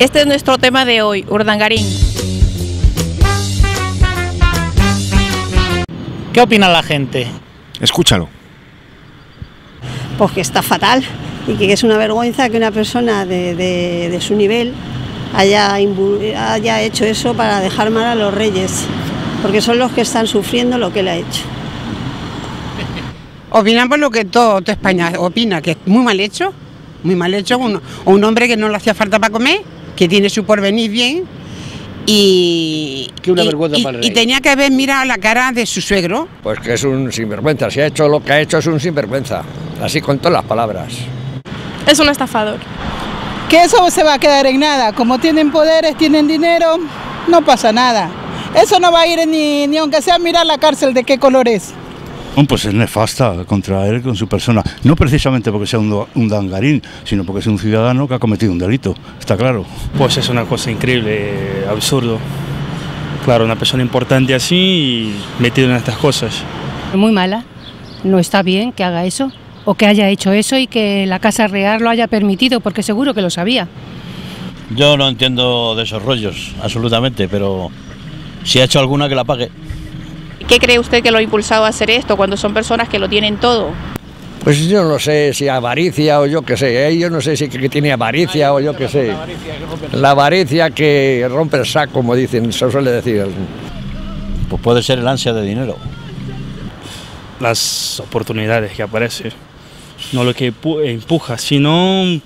Este es nuestro tema de hoy, Urdangarín. ¿Qué opina la gente? Escúchalo. Pues que está fatal y que es una vergüenza que una persona de su nivel haya hecho eso para dejar mal a los reyes, porque son los que están sufriendo lo que él ha hecho. Opinamos lo que toda España opina, que es muy mal hecho, un hombre que no le hacía falta para comer, que tiene su porvenir bien y tenía que haber mirado la cara de su suegro. Pues que es un sinvergüenza, si ha hecho lo que ha hecho es un sinvergüenza, así con todas las palabras. Es un estafador. Que eso se va a quedar en nada, como tienen poderes, tienen dinero, no pasa nada. Eso no va a ir ni aunque sea mirar la cárcel de qué color es. Pues es nefasta contra él, con su persona, no precisamente porque sea un dangarín, sino porque es un ciudadano que ha cometido un delito, está claro. Pues es una cosa increíble, absurdo, claro, una persona importante así y metido en estas cosas. Muy mala, no está bien que haga eso, o que haya hecho eso y que la Casa Real lo haya permitido, porque seguro que lo sabía. Yo no entiendo de esos rollos, absolutamente, pero si ha hecho alguna que la pague. ¿Qué cree usted que lo ha impulsado a hacer esto, cuando son personas que lo tienen todo? Pues yo no sé si avaricia o yo qué sé, yo no sé si que tiene avaricia o yo qué sé. La avaricia que rompe el saco, como dicen, se suele decir. Pues puede ser el ansia de dinero. Las oportunidades que aparecen, no lo que empuja, sino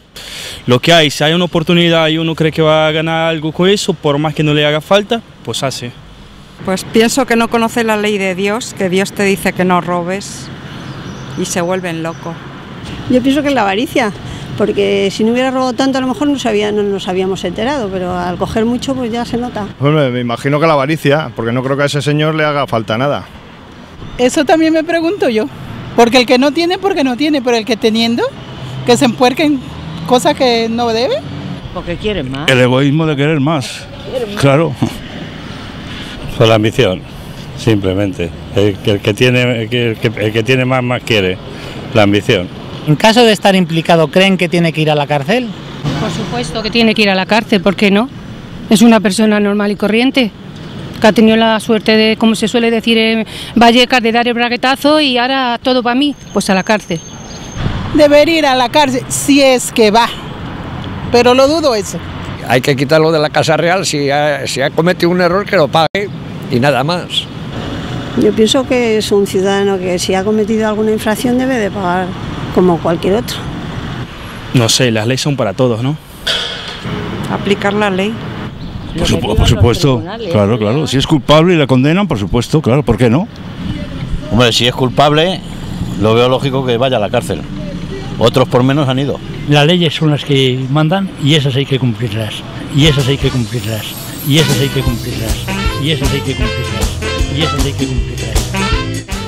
lo que hay. Si hay una oportunidad y uno cree que va a ganar algo con eso, por más que no le haga falta, pues hace. Pues pienso que no conoce la ley de Dios, que Dios te dice que no robes y se vuelven locos. Yo pienso que es la avaricia, porque si no hubiera robado tanto a lo mejor no nos habíamos enterado, pero al coger mucho pues ya se nota. Bueno, me imagino que la avaricia, porque no creo que a ese señor le haga falta nada. Eso también me pregunto yo, porque el que no tiene, pero el que teniendo, que se empuerquen cosas que no debe. Porque quieren más. El egoísmo de querer más, claro. Pues la ambición, simplemente. El que tiene más, más quiere. La ambición. En caso de estar implicado, ¿creen que tiene que ir a la cárcel? Por supuesto que tiene que ir a la cárcel, ¿por qué no? Es una persona normal y corriente, que ha tenido la suerte de, como se suele decir en Vallecas, de dar el braguetazo y ahora todo para mí, pues a la cárcel. Debería ir a la cárcel, si es que va, pero lo dudo eso. Hay que quitarlo de la Casa Real, si ha cometido un error que lo pague y nada más. Yo pienso que es un ciudadano que si ha cometido alguna infracción debe de pagar como cualquier otro. No sé, las leyes son para todos, ¿no? Aplicar la ley. Por supuesto, claro, claro. Si es culpable y la condenan, por supuesto, claro, ¿por qué no? Hombre, si es culpable, lo veo lógico que vaya a la cárcel. Otros por menos han ido. Las leyes son las que mandan y esas hay que cumplirlas, y esas hay que cumplirlas, y esas hay que cumplirlas, y esas hay que cumplirlas, y esas hay que cumplirlas.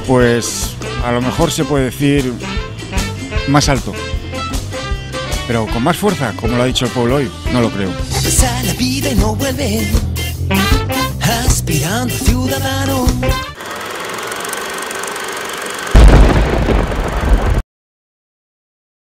Pues a lo mejor se puede decir más alto, pero con más fuerza, como lo ha dicho el pueblo hoy, no lo creo. Pasa la vida y no vuelve, aspirando ciudadano.